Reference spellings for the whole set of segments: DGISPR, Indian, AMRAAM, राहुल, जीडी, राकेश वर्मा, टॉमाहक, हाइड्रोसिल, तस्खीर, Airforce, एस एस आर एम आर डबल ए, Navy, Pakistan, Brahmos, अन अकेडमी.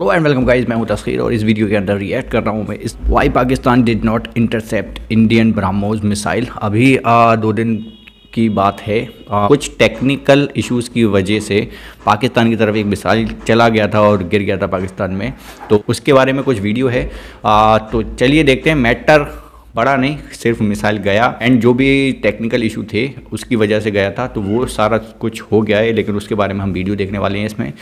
Hello and welcome guys, मैं हूं तस्खीर और इस वीडियो के अंदर रिएक्ट कर रहा हूं मैं इस why Pakistan did not intercept Indian BrahMos missile. अभी दो दिन की बात है, कुछ टेक्निकल इश्यूज़ की वजह से पाकिस्तान की तरफ एक मिसाइल चला गया था और गिर गया था पाकिस्तान में। तो उसके बारे में कुछ वीडियो है, तो चलिए देखते हैं। मैटर बड़ा नहीं, सिर्फ मिसाइल गया एंड जो भी टेक्निकल इशू थे उसकी वजह से गया था, तो वो सारा कुछ हो गया है, लेकिन उसके बारे में हम वीडियो देखने वाले हैं इसमें।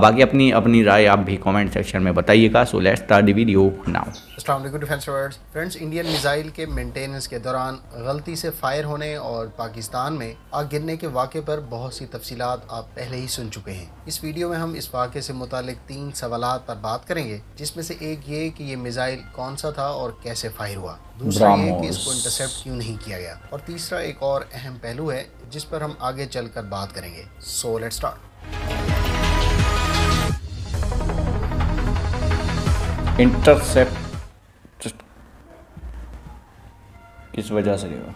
बाकी अपनी राय आप भी कमेंट सेक्शन में बताइएगा। So let's start the video now. अस्सलाम वालेकुम defence words friends, Indian missile के मेंटेनेंस के दौरान गलती से फायर होने और पाकिस्तान में आग गिरने के वाक़े पर बहुत सी तफसीलात आप पहले ही सुन चुके हैं। इस वीडियो में हम इस वाक़े से मुतालिक 3 सवालात पर बात करेंगे, जिसमें से एक ये कि ये मिसाइल कौन सा था और कैसे फायर हुआ, दूसरा ये कि इसको इंटरसेप्ट क्यों नहीं किया गया, और तीसरा एक और अहम पहलू है जिस पर हम आगे चलकर बात करेंगे। सो लेट्स स्टार्ट। इंटरसेप्ट किस वजह से गया?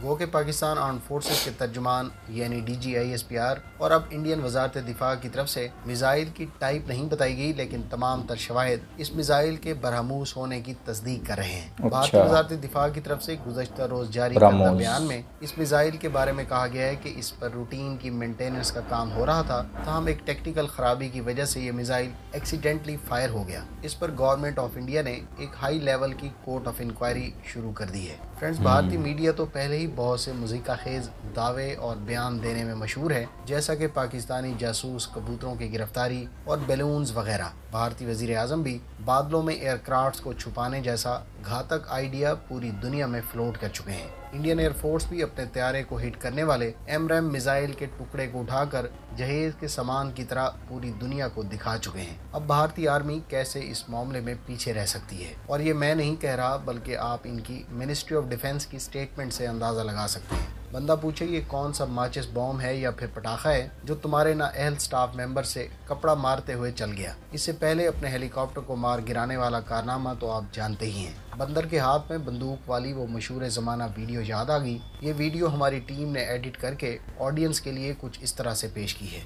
गो के पाकिस्तान आर्म फोर्सेस के तर्जुमान यानी DGISPR और अब इंडियन वजारत दिफा की तरफ से मिसाइल की टाइप नहीं बताई गई, लेकिन तमाम तर शवाहिद इस मिसाइल के ब्रह्मोस होने की तस्दीक कर रहे हैं। अच्छा। भारतीय वजारत दिफा की तरफ से गुज़श्ता रोज़ जारी करदा बयान में इस मिसाइल के बारे में कहा गया है कि इस पर रूटीन की मेंटेनेंस का काम हो रहा था, तहम एक टेक्निकल खराबी की वजह से ये मिसाइल एक्सीडेंटली फायर हो गया। इस पर गवर्नमेंट ऑफ इंडिया ने एक हाई लेवल की कोर्ट ऑफ इंक्वायरी शुरू कर दी है। फ्रेंड्स, भारतीय मीडिया तो पहले ही बहुत से मुज़ीका खेज दावे और बयान देने में मशहूर है, जैसा कि पाकिस्तानी जासूस कबूतरों की गिरफ्तारी और बैलून्स वगैरह। भारतीय वजीर आज़म भी बादलों में एयरक्राफ्ट्स को छुपाने जैसा घातक आइडिया पूरी दुनिया में फ्लोट कर चुके हैं। इंडियन एयरफोर्स भी अपने तैयारे को हिट करने वाले AMRAAM मिसाइल के टुकड़े को उठाकर जहेज के सामान की तरह पूरी दुनिया को दिखा चुके हैं। अब भारतीय आर्मी कैसे इस मामले में पीछे रह सकती है? और ये मैं नहीं कह रहा, बल्कि आप इनकी मिनिस्ट्री ऑफ डिफेंस की स्टेटमेंट से अंदाज़ा लगा सकते हैं। बंदा पूछे ये कौन सा माचिस बॉम्ब है या फिर पटाखा है जो तुम्हारे नाअहल स्टाफ मेंबर से कपड़ा मारते हुए चल गया? इससे पहले अपने हेलीकॉप्टर को मार गिराने वाला कारनामा तो आप जानते ही हैं। बंदर के हाथ में बंदूक वाली वो मशहूर ज़माना वीडियो याद आ गई। ये वीडियो हमारी टीम ने एडिट करके ऑडियंस के लिए कुछ इस तरह से पेश की है।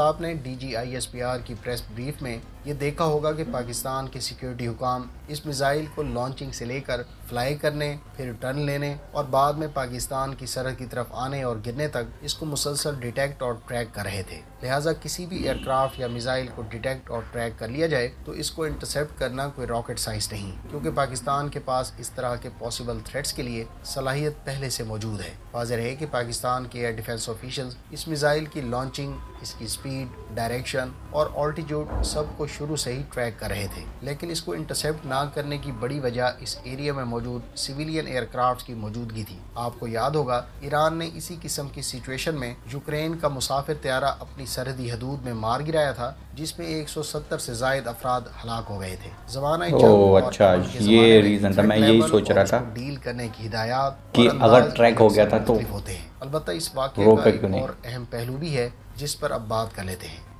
आपने DGISPR की प्रेस ब्रीफ में ये देखा होगा कि पाकिस्तान के सिक्योरिटी हुकाम इस मिसाइल को लॉन्चिंग से लेकर फ्लाई करने, फिर टर्न लेने और बाद में पाकिस्तान की सरहद की तरफ आने और गिरने तक इसको मुसलसल डिटेक्ट और ट्रैक कर रहे थे। लिहाजा किसी भी एयरक्राफ्ट या मिसाइल को डिटेक्ट और ट्रैक कर लिया जाए तो इसको इंटरसेप्ट करना कोई रॉकेट साइंस नहीं, क्योंकि पाकिस्तान के पास इस तरह के पॉसिबल थ्रेट्स के लिए सलाहियत पहले से मौजूद है। वाज़ेह है कि पाकिस्तान के एयर डिफेंस ऑफिशल्स इस मिसाइल की लॉन्चिंग, इसकी स्पीड, डायरेक्शन और ऑल्टीट्यूड सब को शुरू से ही ट्रैक कर रहे थे, लेकिन इसको इंटरसेप्ट ना करने की बड़ी वजह इस एरिया में मौजूद सिविलियन एयरक्राफ्ट की मौजूदगी थी। आपको याद होगा ईरान ने इसी किस्म की सिचुएशन में यूक्रेन का मुसाफिर तैयारा अपनी सरहदी हदूद में मार गिराया था, जिसमें 170 से ज्यादा अफराद हलाक हो गए थे। जमाना अच्छा, ये रीजन था, मैं यही सोच रहा था डील करने की हिदायत कि अगर ट्रैक हो गया था तो होते हैं। अलबत्ता इस वाकये का एक और अहम पहलू भी है जिस पर अब बात कर लेते हैं।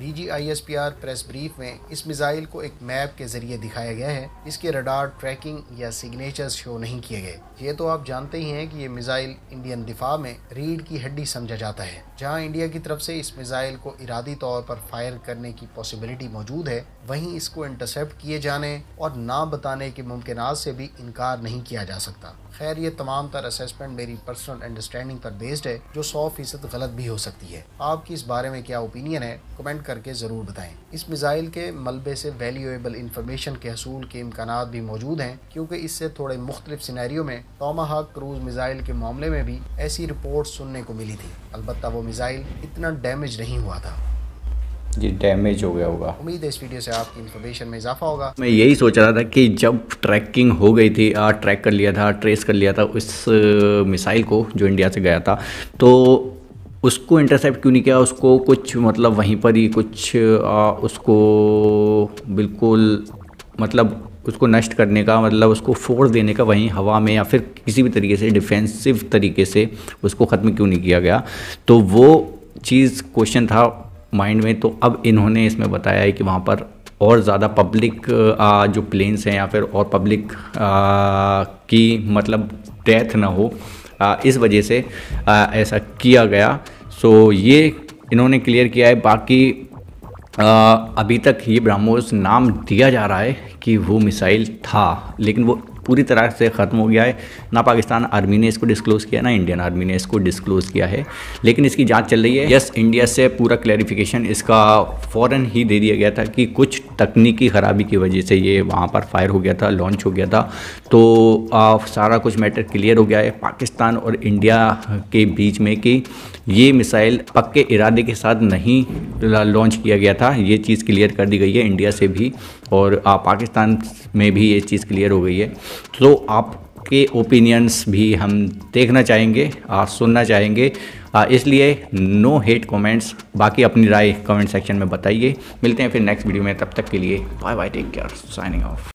DGISPR प्रेस ब्रीफ में इस मिसाइल को एक मैप के जरिए दिखाया गया है। इसके रडार ट्रैकिंग या सिग्नेचर्स शो नहीं किए गए। ये तो आप जानते ही हैं कि ये मिसाइल इंडियन दिफा में रीढ़ की हड्डी समझा जाता है। जहां इंडिया की तरफ से इस मिसाइल को इरादी तौर पर फायर करने की पॉसिबिलिटी मौजूद है, वहीं इसको इंटरसेप्ट किए जाने और ना बताने के मुमकिनात से भी इनकार नहीं किया जा सकता। खैर, ये तमाम तर असेसमेंट मेरी पर्सनल अंडरस्टैंडिंग पर बेस्ड है, जो 100% गलत भी हो सकती है। आपकी इस बारे में क्या ओपिनियन है, कमेंट करके ज़रूर बताएं। इस मिसाइल के मलबे से वैल्यूएबल इंफॉर्मेशन के हसूल के इम्कानात भी मौजूद हैं, क्योंकि इससे थोड़े मुख्तलिफ सिनेरियो में टॉमाहक क्रूज मिसाइल के मामले में भी ऐसी रिपोर्ट सुनने को मिली थी। अलबत्ता वो मिसाइल इतना डैमेज नहीं हुआ था, ये डैमेज हो गया होगा। उम्मीद है इस वीडियो से आपकी इन्फॉर्मेशन में इजाफा होगा। मैं यही सोच रहा था कि जब ट्रैकिंग हो गई थी, ट्रैक कर लिया था, ट्रेस कर लिया था उस मिसाइल को जो इंडिया से गया था, तो उसको इंटरसेप्ट क्यों नहीं किया? उसको कुछ मतलब वहीं पर ही कुछ उसको बिल्कुल मतलब उसको नष्ट करने का, मतलब उसको फोर्स देने का वहीं हवा में या फिर किसी भी तरीके से डिफेंसिव तरीके से उसको ख़त्म क्यों नहीं किया गया? तो वो चीज़ क्वेश्चन था माइंड में। तो अब इन्होंने इसमें बताया है कि वहाँ पर और ज़्यादा पब्लिक जो प्लेन्स हैं या फिर और पब्लिक की मतलब डेथ ना हो, इस वजह से ऐसा किया गया। सो ये इन्होंने क्लियर किया है। बाकी अभी तक ये ब्रह्मोस नाम दिया जा रहा है कि वो मिसाइल था, लेकिन वो पूरी तरह से ख़त्म हो गया है। ना पाकिस्तान आर्मी ने इसको डिस्क्लोज़ किया, ना इंडियन आर्मी ने इसको डिस्क्लोज़ किया है, लेकिन इसकी जांच चल रही है। यस, इंडिया से पूरा क्लैरिफिकेशन इसका फ़ौरन ही दे दिया गया था कि कुछ तकनीकी ख़राबी की वजह से ये वहाँ पर फायर हो गया था, लॉन्च हो गया था। तो सारा कुछ मैटर क्लियर हो गया है पाकिस्तान और इंडिया के बीच में कि ये मिसाइल पक्के इरादे के साथ नहीं लॉन्च किया गया था। ये चीज़ क्लियर कर दी गई है इंडिया से भी, और पाकिस्तान में भी ये चीज़ क्लियर हो गई है। तो आपके ओपिनियंस भी हम देखना चाहेंगे, सुनना चाहेंगे, इसलिए नो हेट कमेंट्स। बाकी अपनी राय कमेंट सेक्शन में बताइए। मिलते हैं फिर नेक्स्ट वीडियो में, तब तक के लिए bye bye, take care, signing of.